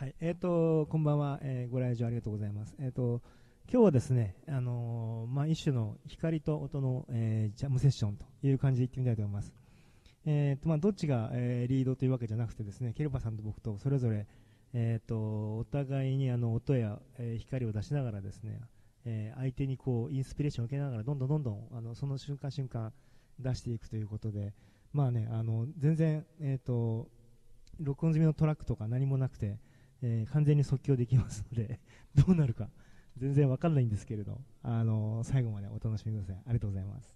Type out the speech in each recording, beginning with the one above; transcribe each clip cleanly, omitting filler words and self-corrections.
はい、こんばんは、ご来場ありがとうございます。今日はですね、一種の光と音の、ジャムセッションという感じで行ってみたいと思います。どっちが、リードというわけじゃなくてですね、ケルパさんと僕とそれぞれ、お互いに音や、光を出しながらですね、相手にこうインスピレーションを受けながらどんどんその瞬間瞬間出していくということで、まあね、全然、録音済みのトラックとか何もなくて、完全に即興できますのでどうなるか全然わかんないんですけれど、最後までお楽しみください。ありがとうございます。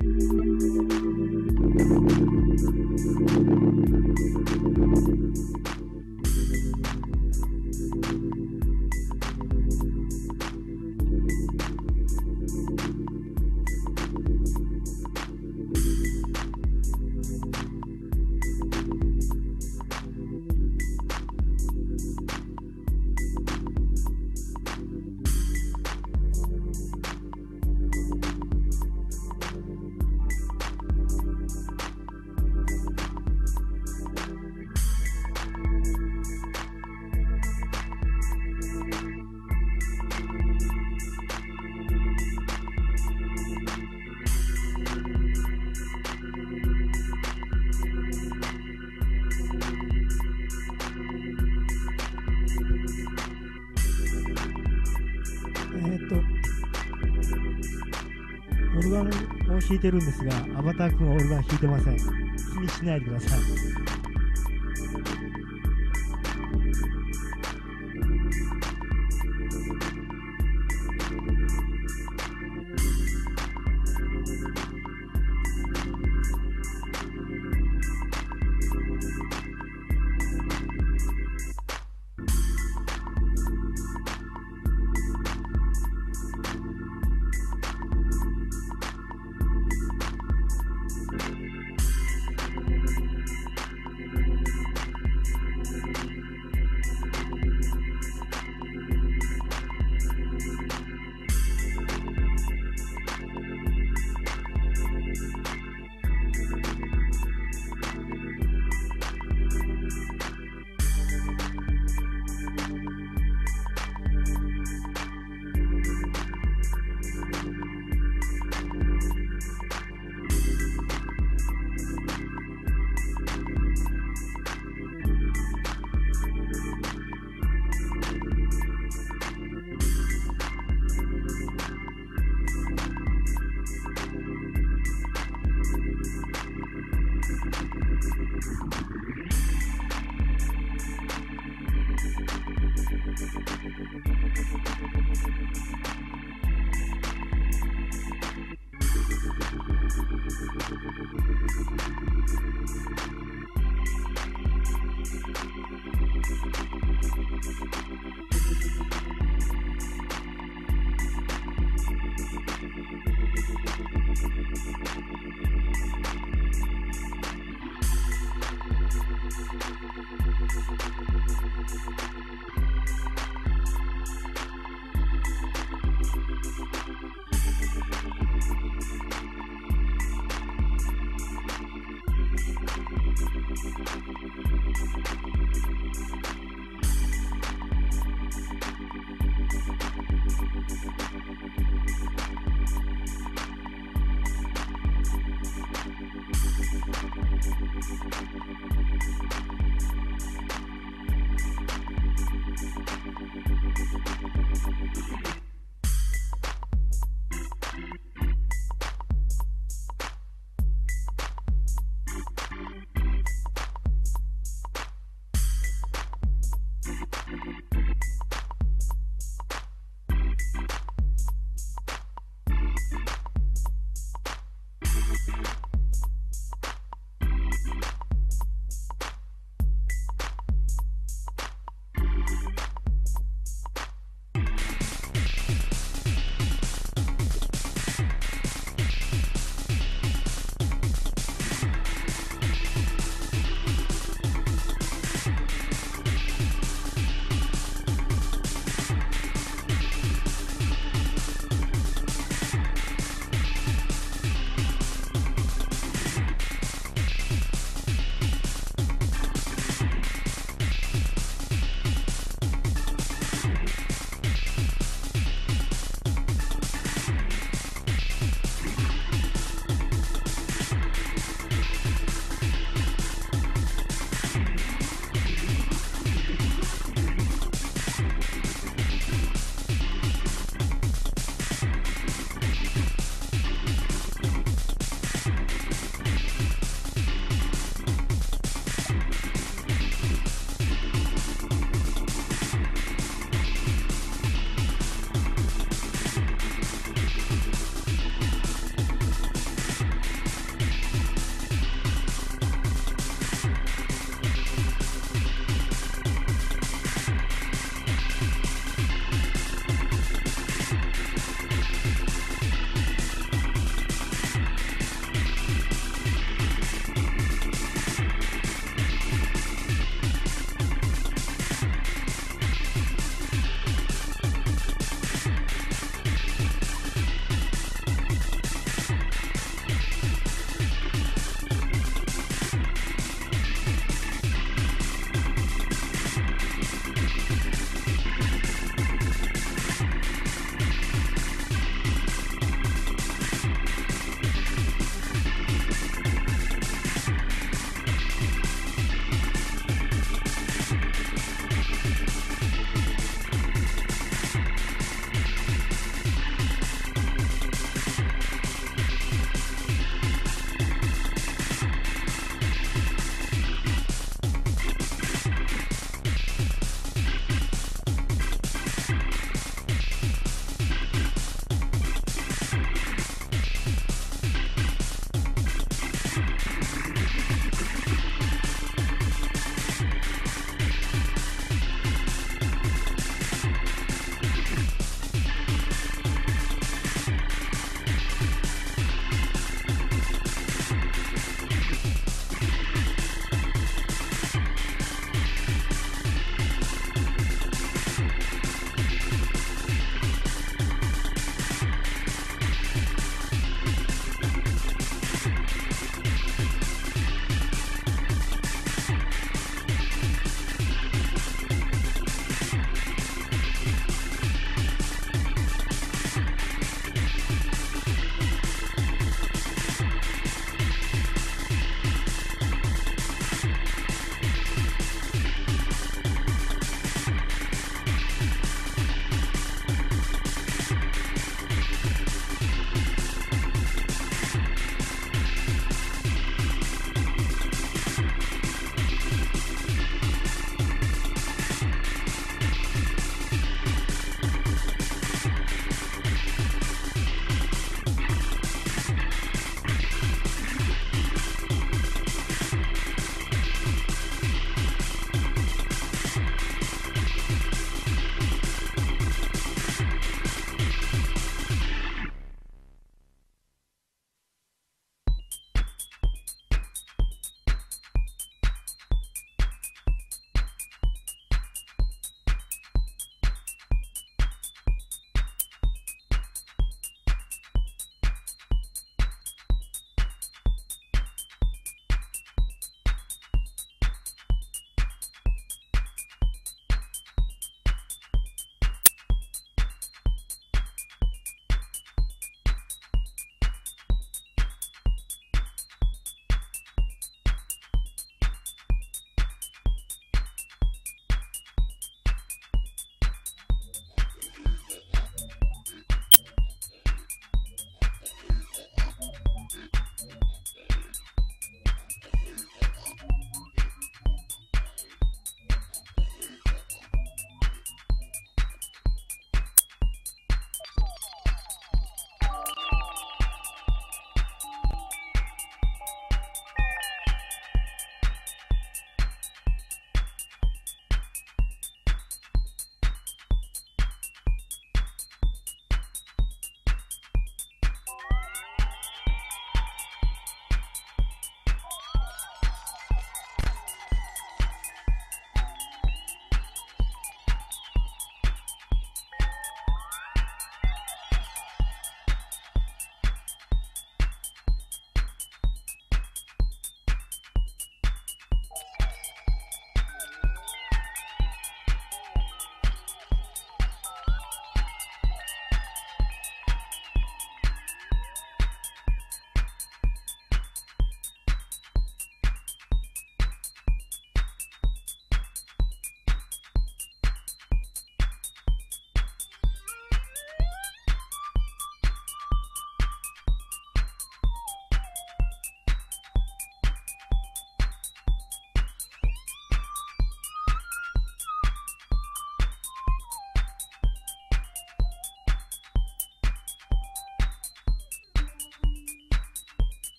オルガンを弾いてるんですが、アバター君はオルガン弾いてません。気にしないでください。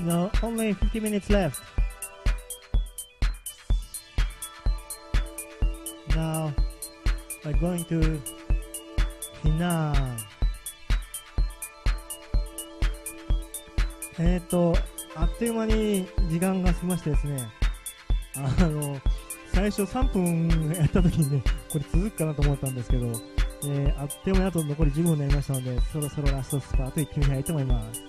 No, only 50 minutes left. Now we're going to Hina. あっという間に時間が過ぎましてですね、最初3分やった時にね、これ続くかなと思ったんですけど、あっという間にあと残り15分になりましたので、そろそろラストスパート行ってみたいと思います。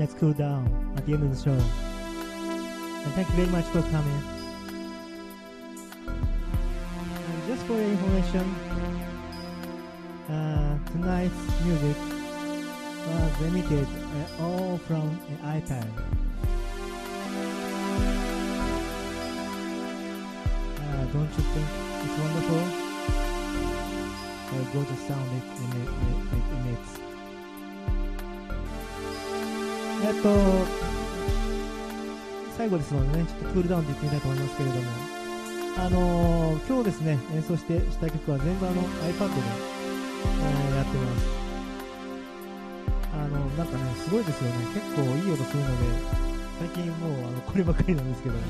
let's cool down at the end of the show. And thank you very much for coming. And just for your information, tonight's music was emitted all from an iPad. Don't you think it's wonderful? Go to sound it emits. 最後ですのでね、ちょっとクールダウンでいってみたいと思いますけれども、今日ですね、演奏した曲は全部iPad で、やってます。なんかね、すごいですよね。結構いい音するので、最近もうこればかりなんですけど、特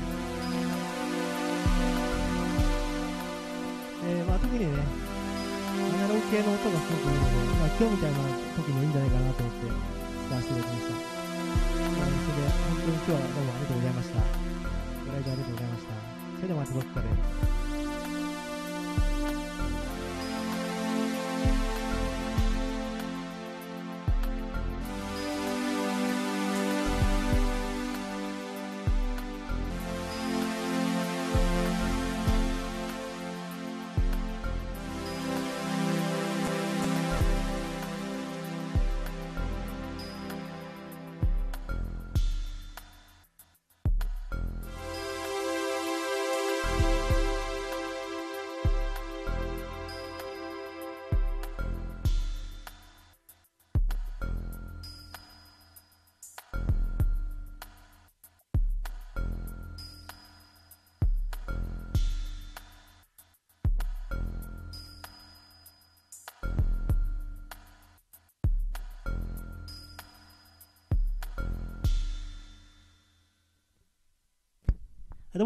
にね、アナログ系の音がすごくいいので、今日みたいな時にいいんじゃないかなと思って。していただきました。それで本当に今日はどうもありがとうございました。ご来場ありがとうございました。それではまたどこかで。ど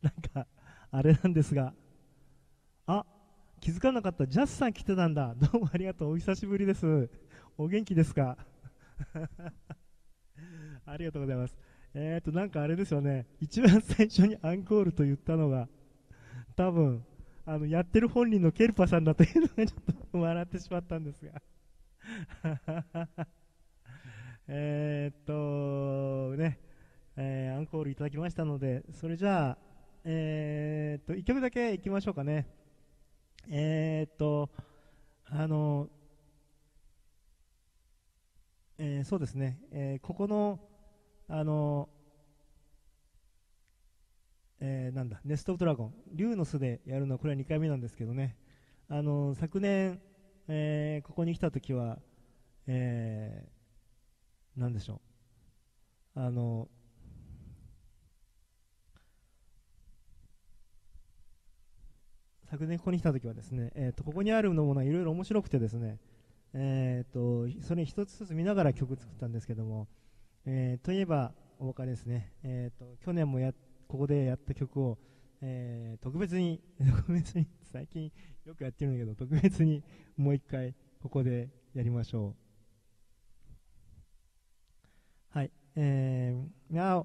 なんかあれなんですが、あ、気づかなかった。ジャスさん来てたんだ。どうもありがとう。お久しぶりです。お元気ですか？ありがとうございます。なんかあれですよね、一番最初にアンコールと言ったのが多分やってる本人のケルパさんだというのがちょっと笑ってしまったんですが。ね、アンコールいただきましたので、それじゃあ、1曲だけいきましょうかね。そうですね、ここのなんだ、ネスト・オブ・ドラゴン、竜の巣でやるのはこれは2回目なんですけどね、昨年ここに来たときは、なんでしょう、昨年ここに来たときはですね、ここにあるものがいろいろ面白くてですね、それ一つずつ見ながら曲作ったんですけども、といえばお別れですね、去年もここでやった曲を、特別に最近よくやってるんだけど、特別にもう一回ここでやりましょう。はい。Now,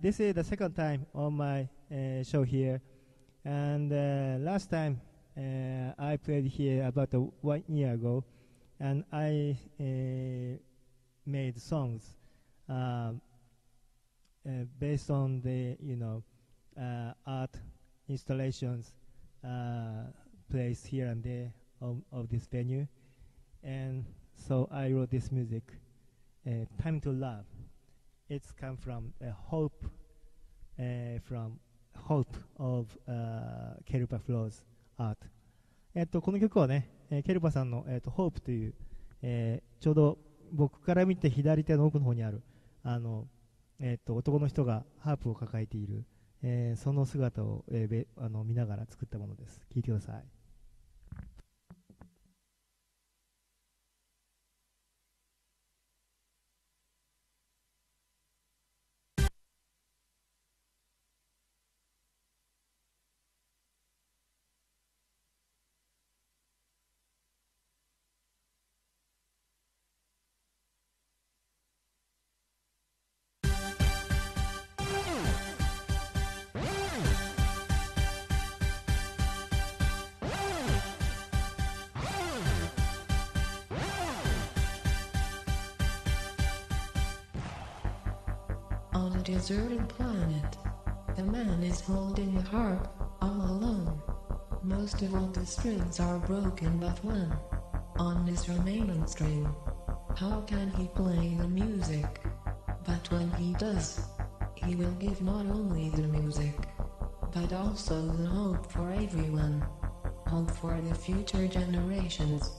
this is the second time on my show here, and last time I played here about 1 year ago, and I made songs based on the art installations placed here and there of this venue, and so I wrote this music, "Time to Love." It's come from a hope from hope of Kerupa Flow's art。この曲はね、ケルパさんのhopeという、ちょうど僕から見て左手の奥の方にある男の人がハープを抱えている、その姿を、見ながら作ったものです。聴いてください。On a deserted planet, the man is holding a harp, all alone. Most of all the strings are broken but one, on his remaining string. How can he play the music? But when he does, he will give not only the music, but also the hope for everyone. Hope for the future generations.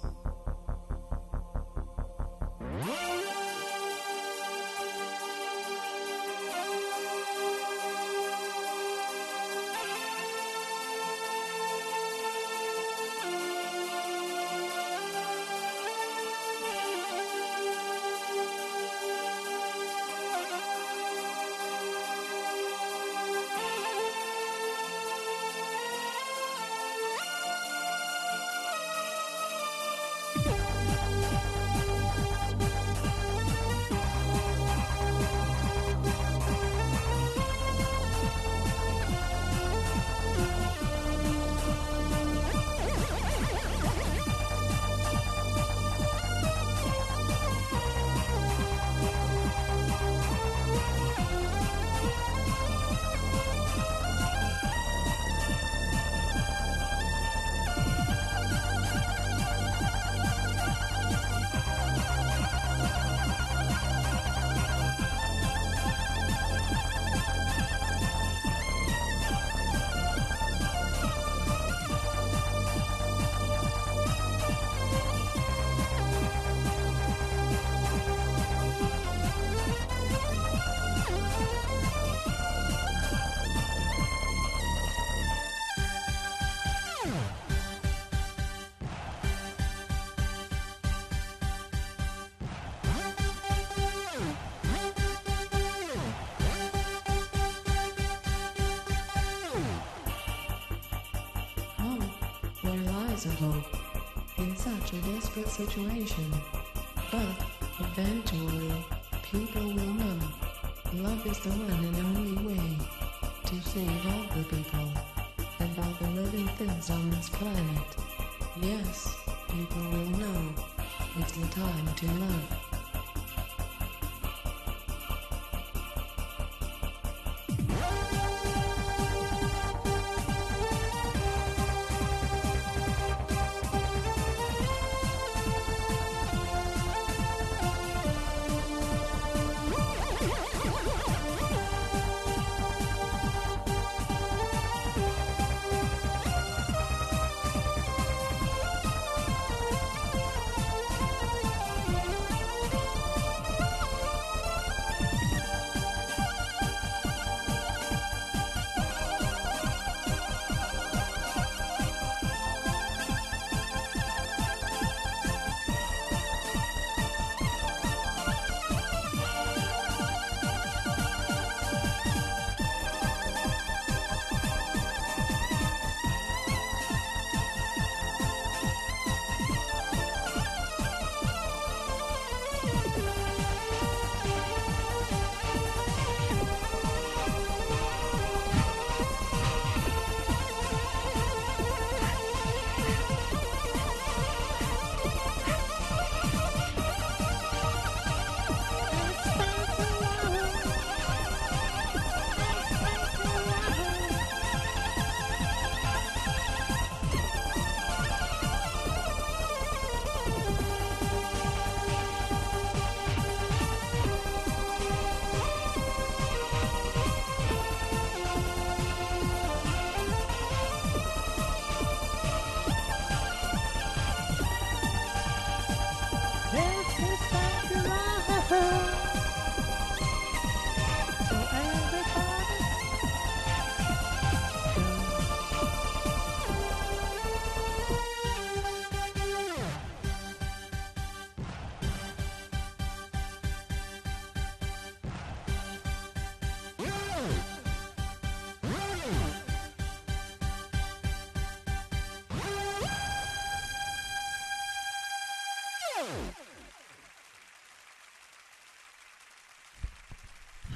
Hope in such a desperate situation, but eventually people will know love is the one and only way to save all the people and all the living things on this planet. Yes, people will know it's the time to love.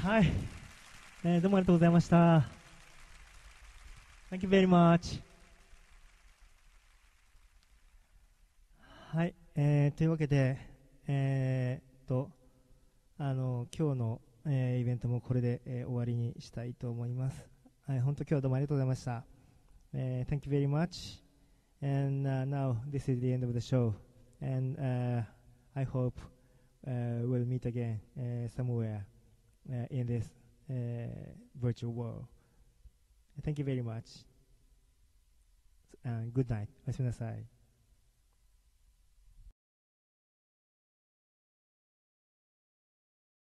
はい、どうもありがとうございました。Thank you very much。はい、というわけで、今日の、イベントもこれで、終わりにしたいと思います。本当今日はどうもありがとうございました。Thank you very much. And now this is the end of the show. And I hope we'll meet again somewhere in this virtual world. Thank you very much. Good night. おやすみなさい。